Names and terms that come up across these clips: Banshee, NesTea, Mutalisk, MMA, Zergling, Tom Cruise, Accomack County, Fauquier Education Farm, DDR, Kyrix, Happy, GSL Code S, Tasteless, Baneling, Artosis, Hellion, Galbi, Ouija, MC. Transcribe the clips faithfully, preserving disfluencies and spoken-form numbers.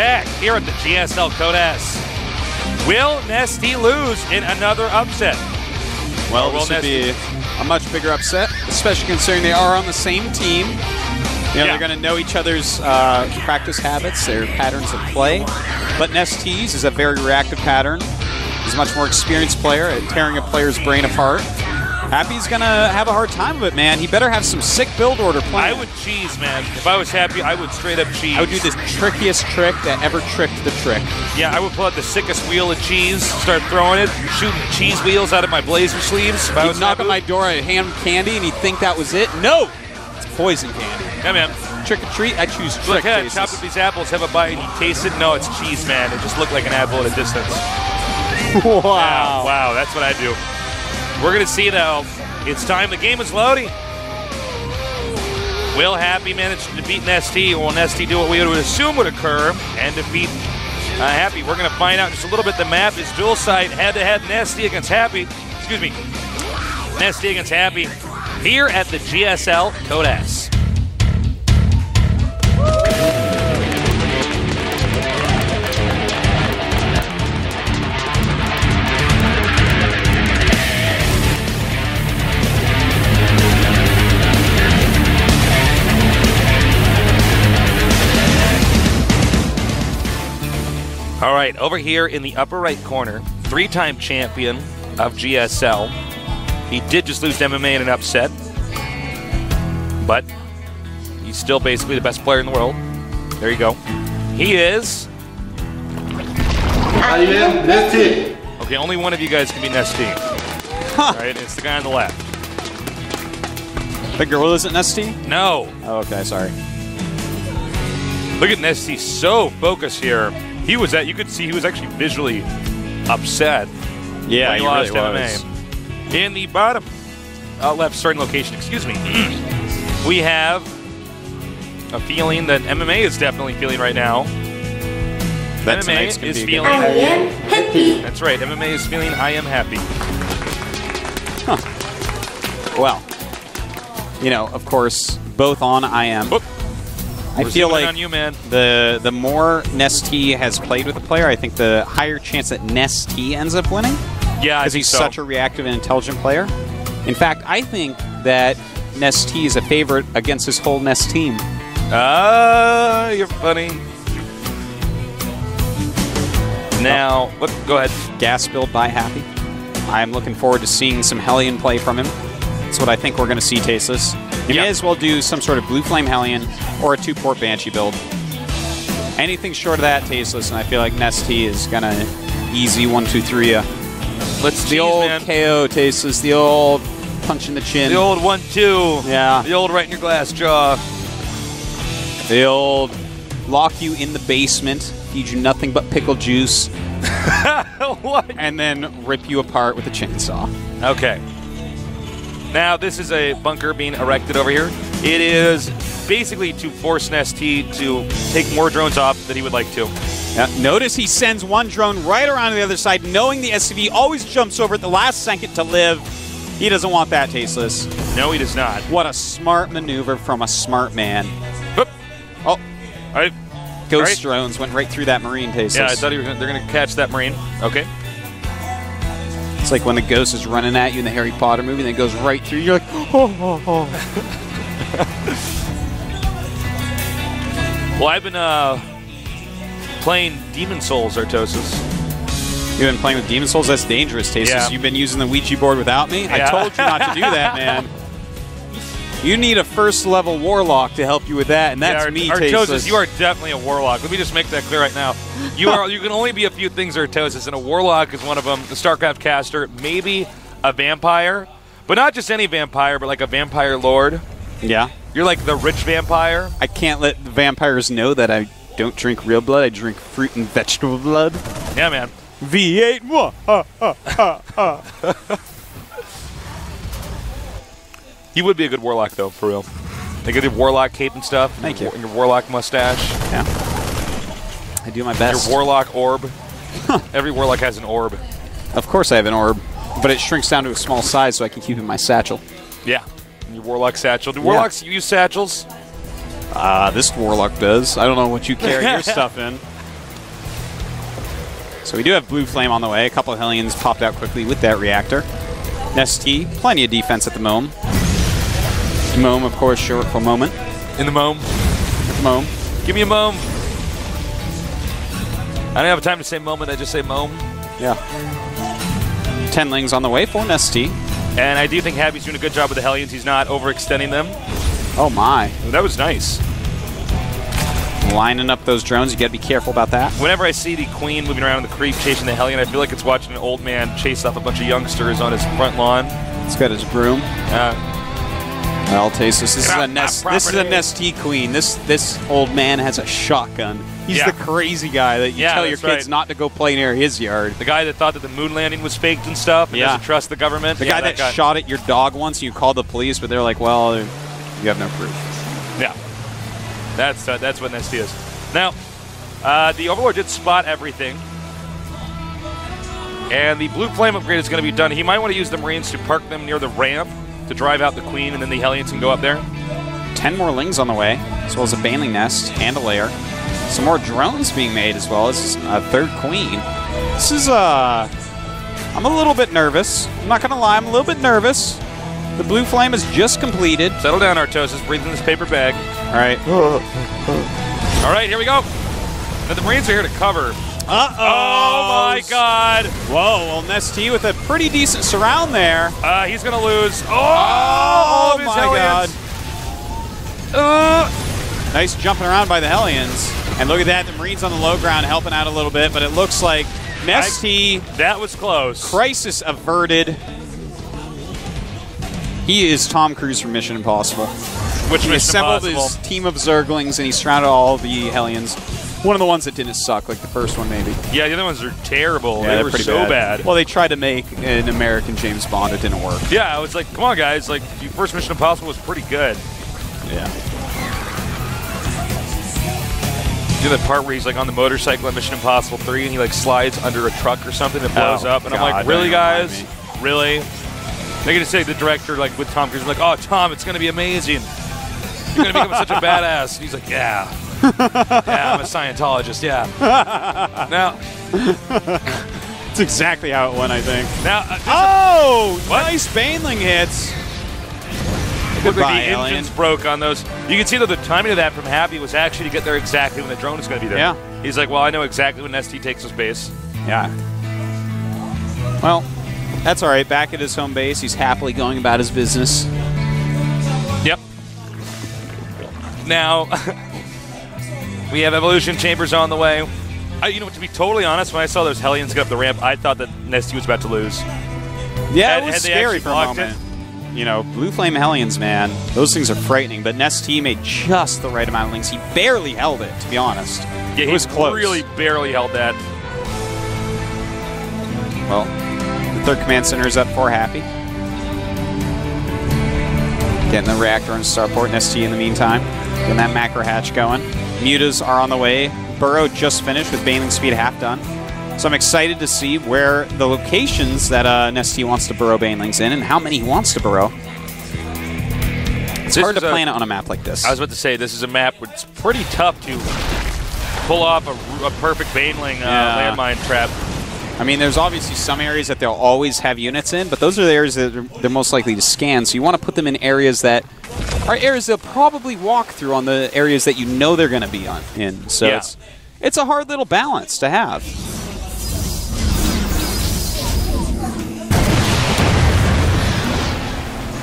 back here at the G S L Code S. Will NesTea lose in another upset? Well, this would be a much bigger upset, especially considering they are on the same team. You know, yeah. They're going to know each other's uh, practice habits, their patterns of play. But NesTea's is a very reactive pattern. He's a much more experienced player at tearing a player's brain apart. Happy's going to have a hard time of it, man. He better have some sick build order plan. I would cheese, man. If I was Happy, I would straight up cheese. I would do the trickiest trick that ever tricked the trick. Yeah, I would pull out the sickest wheel of cheese, start throwing it, shooting cheese wheels out of my blazer sleeves. If I was knock on my door, I'd hand him candy, and he'd think that was it. No! It's poison candy. Yeah, man. Trick or treat, I choose trick. Look, hey, I chopped up these apples, have a bite, and you taste it. No, it's cheese, man. It just looked like an apple at a distance. Wow. Wow, wow, that's what I do. We're going to see, though. It's time. The game is loading. Will Happy manage to defeat NesTea? Will NesTea do what we would assume would occur and defeat uh, Happy? We're going to find out in just a little bit. The map is dual side head-to-head. NesTea against Happy. Excuse me. NesTea against Happy here at the G S L Code S. All right, over here in the upper right corner, three-time champion of G S L. He did just lose to M M A in an upset, but he's still basically the best player in the world. There you go. He is... I am NesTea. Okay, only one of you guys can be NesTea. Huh. All right, it's the guy on the left. The gorilla isn't NesTea? No. Oh, okay, sorry. Look at NesTea, so focused here. He was at, you could see he was actually visually upset. Yeah, when he, he lost really M M A. Was. In the bottom uh, left starting location, excuse me, we have a feeling that M M A is definitely feeling right now. That M M A is feeling. I am happy. That's right. M M A is feeling. I am happy. Huh. Well, you know, of course, both on I am. Oop. I We're feel like on you, man. the the more NesTea has played with the player, I think the higher chance that NesTea ends up winning. Yeah, because he's so. such a reactive and intelligent player. In fact, I think that NesTea is a favorite against his whole Nest team. Ah, uh, you're funny. Now, oh. whoop, go ahead. Gas build by Happy. I'm looking forward to seeing some Hellion play from him. That's what I think we're going to see, Tasteless. You yep. may as well do some sort of Blue Flame Hellion or a two-port Banshee build. Anything short of that, Tasteless, and I feel like NesTea is going to easy one two three ya. Let's the Jeez, old man. K O, Tasteless. The old punch in the chin. The old one two. Yeah. The old right in your glass jaw. The old lock you in the basement, feed you nothing but pickle juice. What? And then rip you apart with a chainsaw. Okay. Now, this is a bunker being erected over here. It is basically to force NesTea to take more drones off than he would like to. Now, notice he sends one drone right around to the other side, knowing the S C V always jumps over at the last second to live. He doesn't want that, Tasteless. No, he does not. What a smart maneuver from a smart man. Oop. Oh. All right. Ghost All right. drones went right through that Marine, Tasteless. Yeah, I thought he was gonna, they're going to catch that Marine. Okay. It's like when the ghost is running at you in the Harry Potter movie and it goes right through you. You're like, oh, oh, oh. Well, I've been uh, playing Demon Souls, Artosis. You've been playing with Demon Souls? That's dangerous, Tasteless. Yeah. You've been using the Ouija board without me? Yeah. I told you not to do that, man. You need a first-level warlock to help you with that, and that's yeah, me, Tasteless. Artosis, you are definitely a warlock. Let me just make that clear right now. You are. You can only be a few things, Artosis, and a warlock is one of them. The StarCraft caster, maybe a vampire, but not just any vampire, but like a vampire lord. Yeah. You're like the rich vampire. I can't let the vampires know that I don't drink real blood. I drink fruit and vegetable blood. Yeah, man. V eight. Whoa, uh, uh, uh, uh. He would be a good warlock, though, for real. They get your warlock cape and stuff. Thank and your, you. And your warlock mustache. Yeah. I do my best. Your warlock orb. Every warlock has an orb. Of course I have an orb, but it shrinks down to a small size so I can keep it in my satchel. Yeah. And your warlock satchel. Do warlocks yeah. use satchels? Ah, uh, this warlock does. I don't know what you carry your stuff in. So we do have Blue Flame on the way. A couple of Hellions popped out quickly with that reactor. NesTea, plenty of defense at the moment. Mome, of course, short for moment. In the mome. Mome. Give me a mome. I don't have time to say moment, I just say mome. Yeah. Tenlings on the way for NesTea. And I do think Happy's doing a good job with the Hellions. He's not overextending them. Oh my. That was nice. Lining up those drones, you gotta be careful about that. Whenever I see the Queen moving around in the creep chasing the Hellion, I feel like it's watching an old man chase off a bunch of youngsters on his front lawn. He's got his broom. Yeah. Well, Tasteless, this is a Nest. This is a NesTea Queen. This this old man has a shotgun. He's yeah. the crazy guy that you yeah, tell your kids right. not to go play near his yard. The guy that thought that the moon landing was faked and stuff, and yeah. doesn't trust the government. The yeah, guy that, that guy. shot at your dog once, and you called the police, but they're like, "Well, you have no proof." Yeah, that's uh, that's what NesTea is. Now, uh, the Overlord did spot everything, and the Blue Flame upgrade is going to be done. He might want to use the Marines to park them near the ramp, to drive out the Queen, and then the Hellions can go up there. Ten more Lings on the way, as well as a Baneling Nest and a Lair. Some more drones being made as well. This is a third Queen. This is, uh... I'm a little bit nervous. I'm not going to lie, I'm a little bit nervous. The Blue Flame is just completed. Settle down, Artosis. Breathe in this paper bag. All right. All right, here we go. Now the Marines are here to cover. Uh-oh. Oh, my God. Whoa. Well, NesTea with a pretty decent surround there. Uh, he's going to lose. Oh, oh my Hellions. God. Uh. Nice jumping around by the Hellions. And look at that. The Marines on the low ground helping out a little bit. But it looks like NesTea. I, that was close. Crisis averted. He is Tom Cruise from Mission Impossible. Which he Mission assembled Impossible. his team of Zerglings, and he surrounded all the Hellions. One of the ones that didn't suck, like the first one, maybe. Yeah, the other ones are terrible. Yeah, they were so bad. bad. Well, they tried to make an American James Bond. It didn't work. Yeah, I was like, come on, guys. Like, the first Mission Impossible was pretty good. Yeah. You know the part where he's, like, on the motorcycle in Mission Impossible three, and he, like, slides under a truck or something that blows oh, up. And God, I'm like, really, guys? Really? They're going to say the director, like, with Tom Cruise, like, oh, Tom, it's going to be amazing. You're going to become such a badass. And he's like, yeah. Yeah, I'm a Scientologist, yeah. Now, that's exactly how it went, I think. Now, uh, oh, a, nice Baneling hits. Look like the alien. engines broke on those. You can see that the timing of that from Happy was actually to get there exactly when the drone is going to be there. Yeah. He's like, well, I know exactly when NesTea takes his base. Yeah. Well, that's all right. Back at his home base, he's happily going about his business. Yep. Now... we have Evolution Chambers on the way. I, you know, to be totally honest, when I saw those Hellions get up the ramp, I thought that NesTea was about to lose. Yeah, had, it was scary for a moment. It. You know, Blue Flame Hellions, man, those things are frightening. But NesTea made just the right amount of links. He barely held it, to be honest. Yeah, it he was close. Really barely held that. Well, the third command center is up for Happy. Getting the reactor on starport. NesTea in the meantime, getting that macro hatch going. Mutas are on the way. Burrow just finished with Baneling Speed half done. So I'm excited to see where the locations that uh, NesTea wants to burrow Banelings in and how many he wants to burrow. It's this hard to a, plan it on a map like this. I was about to say, this is a map where it's pretty tough to pull off a, a perfect Baneling uh, yeah. landmine trap. I mean, there's obviously some areas that they'll always have units in, but those are the areas that they're, they're most likely to scan. So you want to put them in areas that are areas they'll probably walk through on the areas that you know they're going to be on in. So yeah. it's, it's a hard little balance to have.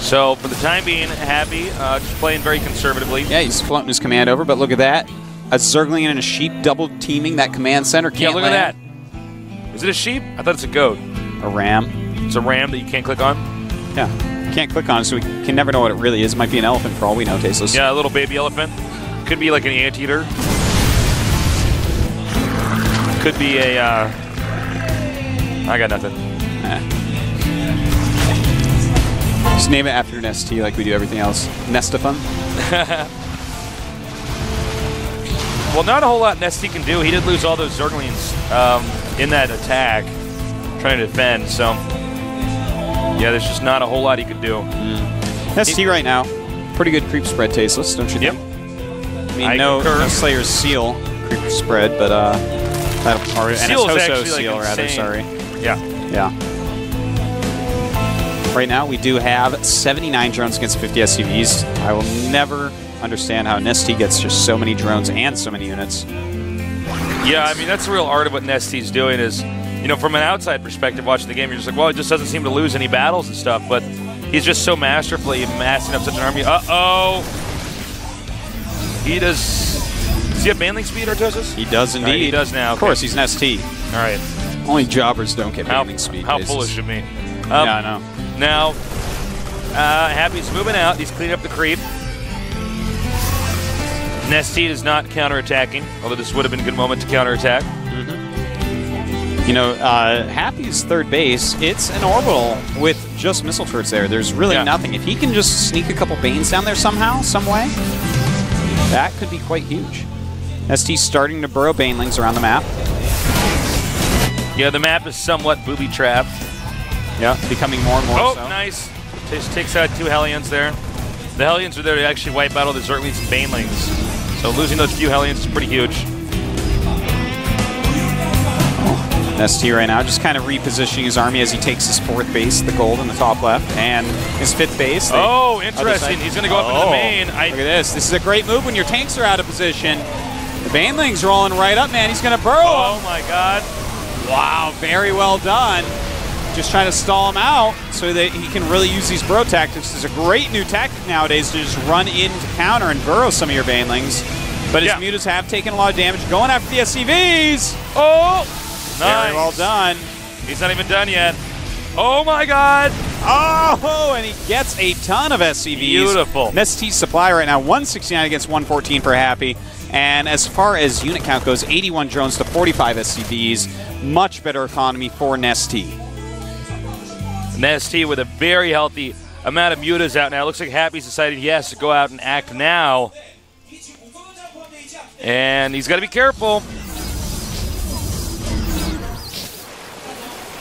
So for the time being, Happy uh, just playing very conservatively. Yeah, he's floating his command over, but look at that. A Zergling and a Sheep double teaming that command center. Can't yeah, look land. at that. Is it a sheep? I thought it's a goat. A ram. It's a ram that you can't click on? Yeah. Can't click on it, so we can never know what it really is. It might be an elephant for all we know, Tasteless. Yeah, a little baby elephant. Could be like an anteater. Could be a, uh... I got nothing. Eh. Just name it after NesTea like we do everything else. Nestaphon. Well, not a whole lot NesTea can do. He did lose all those Zerglings um, in that attack, trying to defend. So, yeah, there's just not a whole lot he could do. Mm. NesTea right now, pretty good creep spread, Tasteless, don't you think? Yep. I mean, I no, no Slayer's Seal creep spread, but uh, Uh, or Seal is actually Seal, like, rather, sorry. Yeah. Yeah. Right now we do have seventy-nine drones against fifty S U Vs. I will never understand how NesTea gets just so many drones and so many units. Yeah, I mean, that's the real art of what NesTea's doing is, you know, from an outside perspective watching the game, you're just like, well, it just doesn't seem to lose any battles and stuff, but he's just so masterfully massing up such an army. Uh-oh! He does... Does he have banlink speed, Artosis? He does indeed. Right, he does now. Of course, okay. He's NesTea. All right. Only jobbers don't get banlink speed. How bases. Foolish of me. Um, yeah, I know. Now, uh, Happy's moving out. He's cleaning up the creep. NesTea is not counterattacking, although this would have been a good moment to counterattack. Mm-hmm. You know, uh, Happy's third base, it's an orbital with just missile turrets there. There's really yeah. nothing. If he can just sneak a couple Banes down there somehow, some way, that could be quite huge. NesTea starting to burrow Banelings around the map. Yeah, the map is somewhat booby-trapped. Yeah, becoming more and more oh, so. Oh, nice. Just takes out two Hellions there. The Hellions are there to actually wipe out all the Zerglings and Banelings. So losing those few Hellions is pretty huge. Oh, NesTea right now just kind of repositioning his army as he takes his fourth base, the gold in the top left, and his fifth base. Oh, interesting. He's going to go oh, up into the main. I Look at this. This is a great move when your tanks are out of position. The Baneling's rolling right up, man. He's going to burrow. Oh, my God. Wow, very well done. Just trying to stall him out so that he can really use these burrow tactics. There's a great new tactic nowadays to just run into counter and burrow some of your Banelings. But his yeah. mutas have taken a lot of damage. Going after the S C Vs. Oh! Nice. Very well done. He's not even done yet. Oh, my God. Oh, and he gets a ton of S C Vs. Beautiful. NesTea's supply right now, one sixty-nine against one fourteen for Happy. And as far as unit count goes, eighty-one drones to forty-five S C Vs. Much better economy for NesTea. NesTea with a very healthy amount of mutas out now. It looks like Happy's decided he has to go out and act now. And he's got to be careful.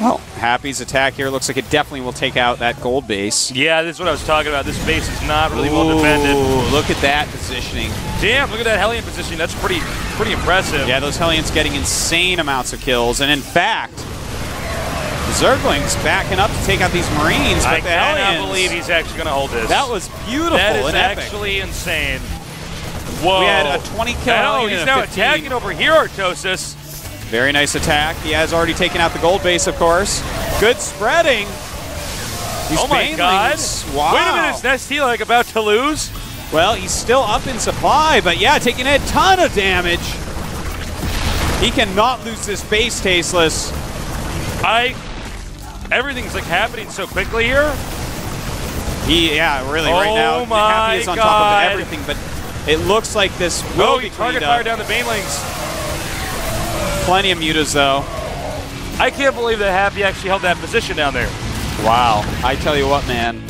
Well, Happy's attack here looks like it definitely will take out that gold base. Yeah, this is what I was talking about. This base is not really Ooh, well defended. Look at that positioning. Damn, look at that Hellion positioning. That's pretty, pretty impressive. Yeah, those Hellions getting insane amounts of kills. And in fact... Zerglings backing up to take out these Marines. But I the cannot Hellions, believe he's actually going to hold this. That was beautiful. That is and actually epic. Insane. Whoa. We had a twenty kill. Oh, he's now fifteen. Attacking over here, Artosis. Very nice attack. He has already taken out the gold base, of course. Good spreading. These oh, my Banelings. God. Wow. Wait a minute. Is NesTea like about to lose? Well, he's still up in supply, but yeah, taking a ton of damage. He cannot lose this base, Tasteless. I... Everything's like happening so quickly here. He, yeah, really. Oh right now, my Happy is on God. Top of everything, but it looks like this will oh, be cleaned up. Target fire down the Banelings. Plenty of mutas though. I can't believe that Happy actually held that position down there. Wow, I tell you what, man,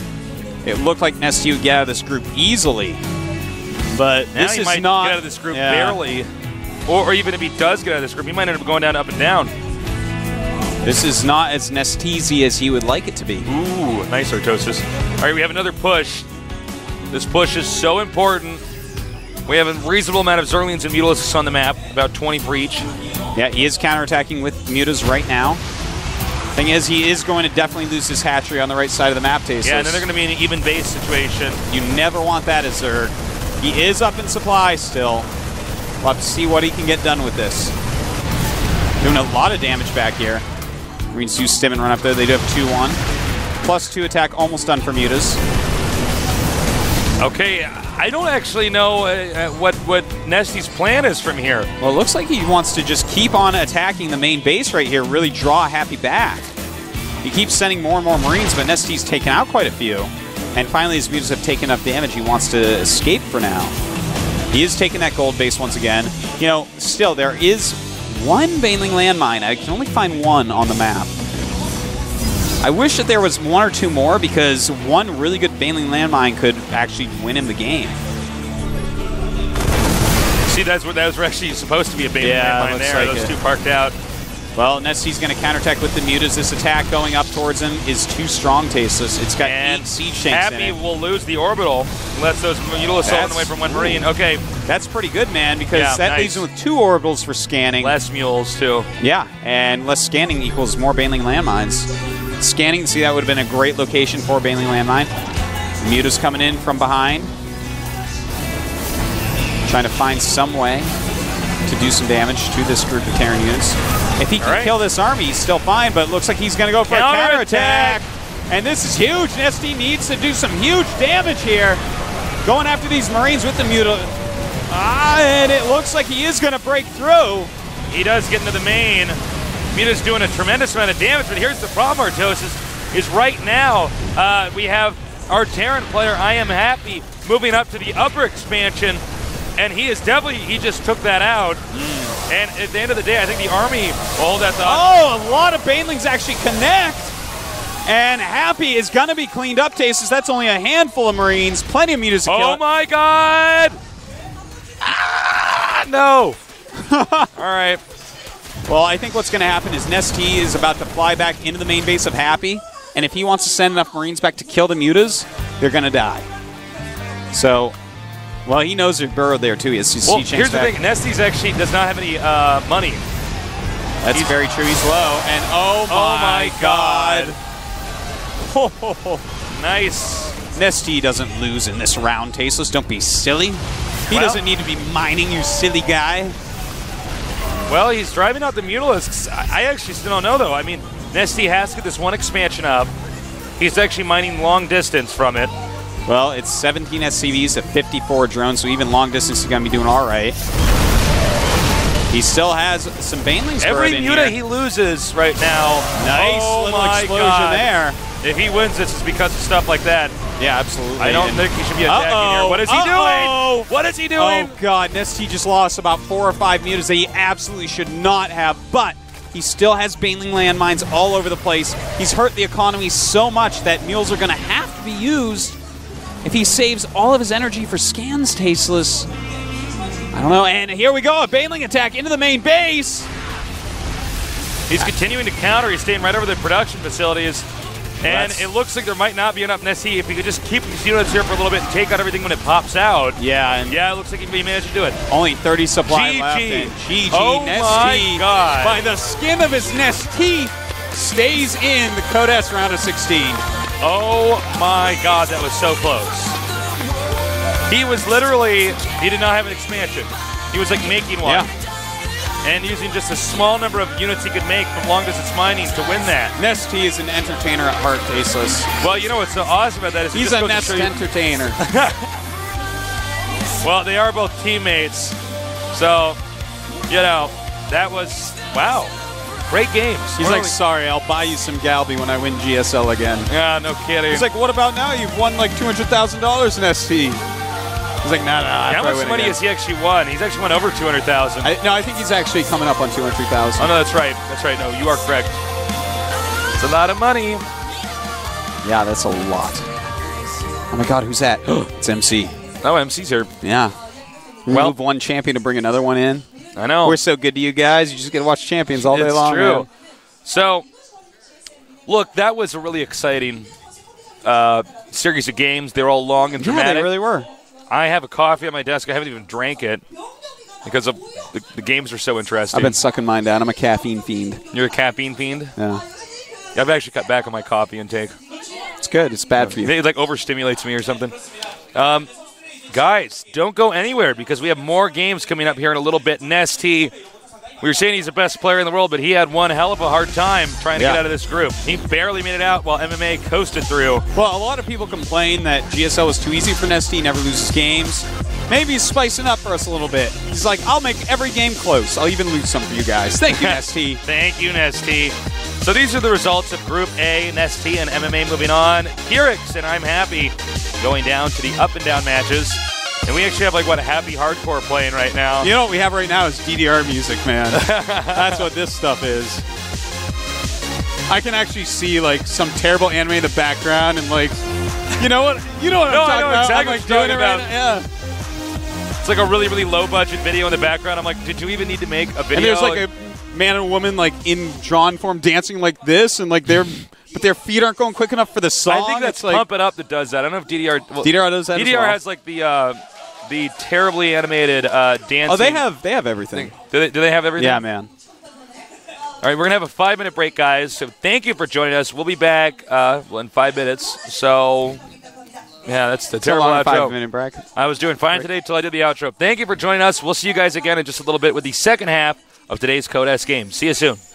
it looked like NesTea would get out of this group easily, but now this he is might not get out of this group yeah. barely, or, or even if he does get out of this group, he might end up going down up and down. This is not as NesTea as he would like it to be. Ooh, nice Artosis. All right, we have another push. This push is so important. We have a reasonable amount of Zerglings and Mutalisks on the map, about twenty for each. Yeah, he is counterattacking with Mutas right now. Thing is, he is going to definitely lose his hatchery on the right side of the map, Tasteless. Yeah, and then they're going to be in an even base situation. You never want that as Zerg. He is up in supply still. We'll have to see what he can get done with this. Doing a lot of damage back here. Marines do stim and run up there. They do have two one. Plus two attack, almost done for mutas. Okay, I don't actually know uh, what, what NesTea's plan is from here. Well, it looks like he wants to just keep on attacking the main base right here, really draw Happy back. He keeps sending more and more Marines, but NesTea's taken out quite a few. And finally, his mutas have taken enough damage. He wants to escape for now. He is taking that gold base once again. You know, still, there is... one Baneling landmine. I can only find one on the map. I wish that there was one or two more because one really good Baneling landmine could actually win him the game. See, that's what that was actually supposed to be a Baneling yeah, landmine there. Like Those it. two parked out. Well, NesTea's going to counterattack with the mutas. This attack going up towards him is too strong, Tasteless. It's got and eight siege tanks in it. Happy will lose the orbital lets those Mutual Assault away from one Marine. Ooh. Okay. That's pretty good, man, because yeah, that nice. leaves him with two Orbitals for scanning. Less Mules, too. Yeah, and less scanning equals more Baneling Landmines. Scanning, see, that would have been a great location for Baneling Landmine. Muta's coming in from behind. Trying to find some way to do some damage to this group of Terran units. If he can right. kill this army, he's still fine, but it looks like he's going to go for counter a counterattack. And this is huge. NesTea needs to do some huge damage here. Going after these Marines with the Muta. Ah, and it looks like he is going to break through. He does get into the main. Muta's doing a tremendous amount of damage, but here's the problem, Artosis, is right now uh, we have our Terran player, I Am Happy, moving up to the upper expansion, and he is definitely, he just took that out. Mm. And at the end of the day, I think the army will hold that thought. Oh, a lot of Banelings actually connect. And Happy is going to be cleaned up, Tasteless. That's only a handful of Marines. Plenty of Mutas to kill. Oh, my God. Ah, no. All right. Well, I think what's going to happen is NesTea is about to fly back into the main base of Happy. And if he wants to send enough Marines back to kill the Mutas, they're going to die. So, well, he knows they're burrowed there, too. He has well, here's back. the thing. NesTea actually does not have any uh, money. That's he's, very true. He's low. And oh, my, oh my God. God. Oh, nice. NesTea doesn't lose in this round, Tasteless. Don't be silly. He well, doesn't need to be mining, you silly guy. Well, he's driving out the Mutalisks. I actually still don't know, though. I mean, NesTea has to get this one expansion up. He's actually mining long distance from it. Well, it's seventeen S C Vs at fifty-four drones, so even long distance is going to be doing all right. He still has some Banelings. Every Muta he loses right now. Nice oh little explosion God. there. If he wins this, it's because of stuff like that. Yeah, absolutely. I don't and think he should be attacking uh-oh, here. What is he uh-oh. doing? What is he doing? Oh, God. NesTea just lost about four or five Mutas that he absolutely should not have, but he still has Baneling Landmines all over the place. He's hurt the economy so much that Mules are going to have to be used if he saves all of his energy for scans, Tasteless. I don't know. And here we go. A Baneling attack into the main base. He's I continuing to counter. He's staying right over the production facilities. And That's, it looks like there might not be enough NesTea if he could just keep these units here for a little bit and take out everything when it pops out. Yeah, and yeah, it looks like he managed to do it. Only thirty supply G G. Left. And G G. Oh NesTea, my God! By the skin of his NesTea, stays in the Code S round of sixteen. Oh my God, that was so close. He was literally, he did not have an expansion. He was like making one. Yeah. And using just a small number of units he could make from long-distance mining to win that. NesTea is an entertainer at heart, Tasteless. Well, you know what's so awesome about that is he's a Nest entertainer. Well, they are both teammates, so you know that was wow, great games. He's what like, sorry, I'll buy you some Galbi when I win G S L again. Yeah, no kidding. He's like, what about now? You've won like two hundred thousand dollars in NesTea. He's like, nah, nah, nah. How much money has he actually won? He's actually won over two hundred thousand. No, I think he's actually coming up on two hundred thousand. Oh, no, that's right. That's right. No, you are correct. It's a lot of money. Yeah, that's a lot. Oh, my God, who's that? It's M C. Oh, M C's here. Yeah. Well, move one champion to bring another one in. I know. We're so good to you guys. You just get to watch champions all day long. It's true. Man. So, look, that was a really exciting uh, series of games. They were all long and dramatic. Yeah, they really were. I have a coffee on my desk. I haven't even drank it because of the, the games are so interesting. I've been sucking mine down. I'm a caffeine fiend. You're a caffeine fiend? Yeah. I've actually cut back on my coffee intake. It's good. It's bad for you. It like overstimulates me or something. Um, guys, don't go anywhere because we have more games coming up here in a little bit. NesTea, we were saying he's the best player in the world, but he had one hell of a hard time trying to yeah. get out of this group. He barely made it out while M M A coasted through. Well, a lot of people complain that G S L was too easy for NesTea, never loses games. Maybe he's spicing up for us a little bit. He's like, I'll make every game close. I'll even lose some for you guys. Thank you, NesTea. Thank you, NesTea. So these are the results of Group A, NesTea and M M A moving on. Kyrix and I'm Happy going down to the up and down matches. And we actually have, like, what, a Happy Hardcore playing right now. You know what we have right now is D D R music, man. That's what this stuff is. I can actually see, like, some terrible anime in the background and, like, you know what? You know what no, I'm talking I know about. Exactly I'm, like, doing it right about. now. Yeah. It's like a really, really low-budget video in the background. I'm like, did you even need to make a video? And there's, like, a man and woman, like, in drawn form dancing like this, and, like, they're... But their feet aren't going quick enough for the song. I think that's like, Pump It Up that does that. I don't know if D D R... Well, D D R does that D D R as well. Has like the... Uh, The terribly animated uh, dancing. Oh, they have they have everything. Do they, do they have everything? Yeah, man. All right, we're going to have a five-minute break, guys. So thank you for joining us. We'll be back uh, in five minutes. So, yeah, that's the it's terrible outro. Five-minute break. I was doing fine break. today until I did the outro. Thank you for joining us. We'll see you guys again in just a little bit with the second half of today's Code S game. See you soon.